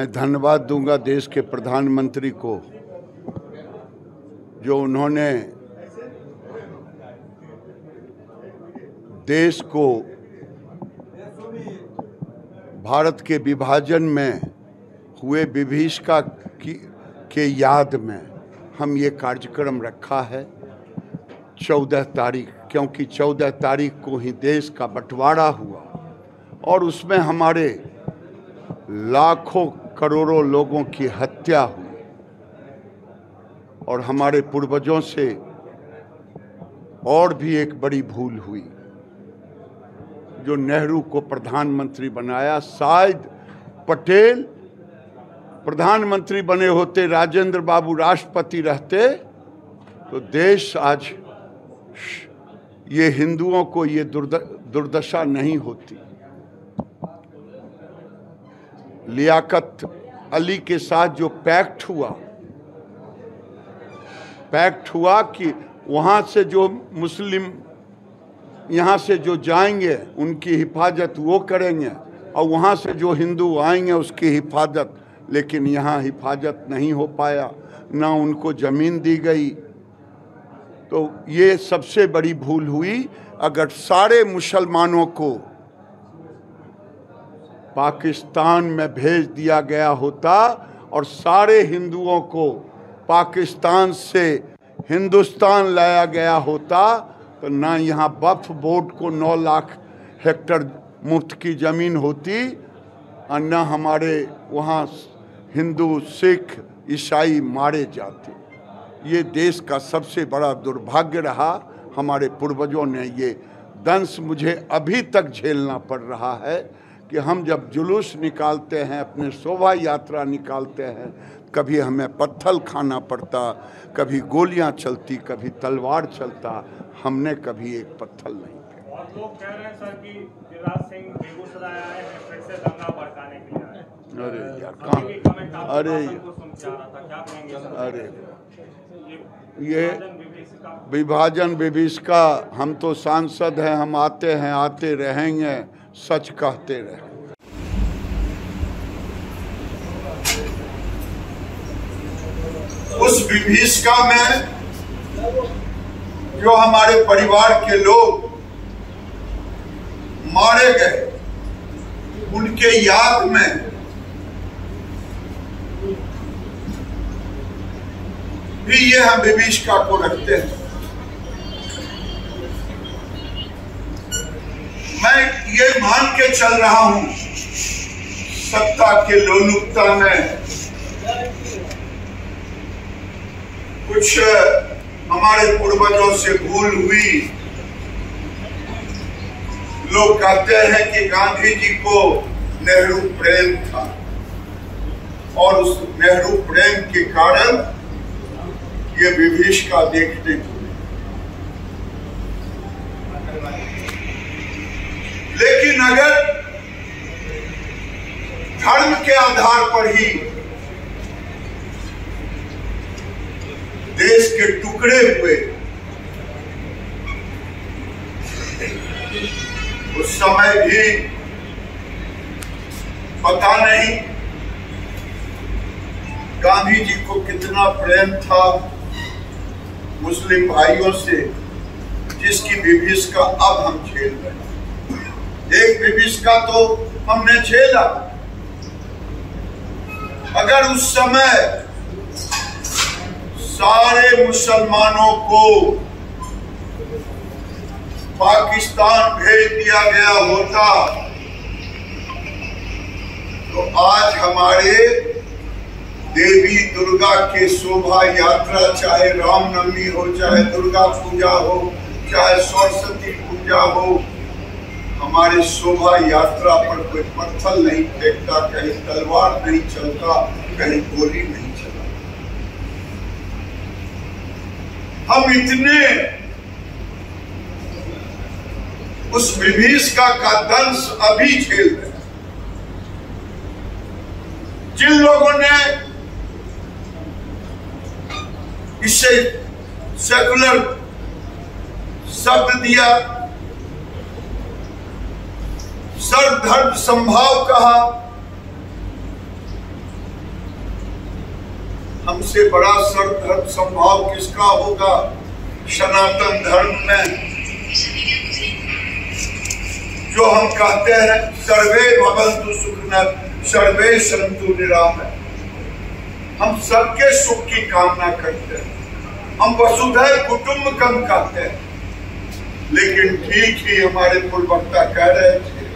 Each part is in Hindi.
मैं धन्यवाद दूंगा देश के प्रधानमंत्री को जो उन्होंने देश को भारत के विभाजन में हुए विभीषिका के याद में हम ये कार्यक्रम रखा है 14 तारीख, क्योंकि 14 तारीख को ही देश का बंटवारा हुआ और उसमें हमारे लाखों करोड़ों लोगों की हत्या हुई और हमारे पूर्वजों से और भी एक बड़ी भूल हुई जो नेहरू को प्रधानमंत्री बनाया। शायद पटेल प्रधानमंत्री बने होते, राजेंद्र बाबू राष्ट्रपति रहते तो देश आज ये हिंदुओं को ये दुर्दशा नहीं होती। लियाकत अली के साथ जो पैक्ट हुआ कि वहाँ से जो मुस्लिम यहाँ से जो जाएंगे उनकी हिफाजत वो करेंगे और वहाँ से जो हिंदू आएंगे उसकी हिफाजत, लेकिन यहाँ हिफाजत नहीं हो पाया, ना उनको ज़मीन दी गई। तो ये सबसे बड़ी भूल हुई। अगर सारे मुसलमानों को पाकिस्तान में भेज दिया गया होता और सारे हिंदुओं को पाकिस्तान से हिंदुस्तान लाया गया होता तो ना यहाँ वक्फ बोर्ड को 9 लाख हेक्टर मुफ्त की ज़मीन होती और न हमारे वहाँ हिंदू सिख ईसाई मारे जाते। ये देश का सबसे बड़ा दुर्भाग्य रहा, हमारे पूर्वजों ने ये दंश मुझे अभी तक झेलना पड़ रहा है कि हम जब जुलूस निकालते हैं, अपने शोभा यात्रा निकालते हैं, कभी हमें पत्थर खाना पड़ता, कभी गोलियां चलती, कभी तलवार चलता, हमने कभी एक पत्थर नहीं फेंका। और लोग कह रहे हैं सर कि शिवराज सिंह बेगूसराय आए हैं फिर से दंगा भड़काने के लिए आए। अरे यार कहाँ, अरे ये विभाजन विभीषिका। हम तो सांसद हैं, हम आते हैं, आते रहेंगे, सच कहते रहे। उस विभीषिका में जो हमारे परिवार के लोग मारे गए उनके याद में भी ये हम विभीषिका को रखते हैं। मैं ये मान के चल रहा हूं सत्ता के लोलुपता में कुछ हमारे पूर्वजों से भूल हुई। लोग कहते हैं कि गांधी जी को नेहरू प्रेम था और उस नेहरू प्रेम के कारण ये विभीषिका देखने को। लेकिन अगर धर्म के आधार पर ही देश के टुकड़े हुए उस समय भी पता नहीं गांधी जी को कितना प्रेम था मुस्लिम भाइयों से, जिसकी विभीषिका अब हम झेल रहे हैं। एक विभीषिका तो हमने झेला। अगर उस समय सारे मुसलमानों को पाकिस्तान भेज दिया गया होता तो आज हमारे देवी दुर्गा के शोभा यात्रा, चाहे रामनवमी हो, चाहे दुर्गा पूजा हो, चाहे सरस्वती पूजा हो, हमारे शोभा यात्रा पर कोई पत्थर नहीं फेंकता, कहीं तलवार नहीं चलता, कहीं गोली नहीं चला। हम इतने उस विभीषिका का दंश अभी झेल रहे हैं। जिन लोगों ने इसे सेकुलर शब्द दिया, सर्वधर्म संभाव कहा, हमसे बड़ा सर्वधर्म संभाव किसका होगा सनातन धर्म में। जो हम कहते हैं सर्वे भवन्तु सुखिनः सर्वे सन्तु निरामयाः, हम सबके सुख की कामना करते हैं, हम वसुधैव कुटुम्बकम कहते हैं। लेकिन ठीक ही हमारे पूर्ववक्ता कह रहे थे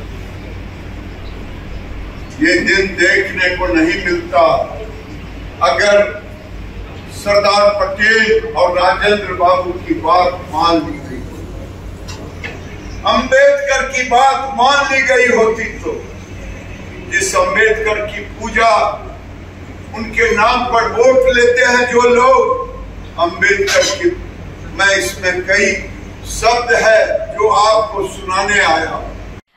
ये दिन देखने को नहीं मिलता। अगर सरदार पटेल और राजेंद्र बाबू की बात मान ली गई, अंबेडकर की बात मान ली गई होती तो जिस अंबेडकर की पूजा उनके नाम पर वोट लेते हैं जो लोग, अंबेडकर की मैं इसमें कई शब्द है जो आपको सुनाने आया हूं।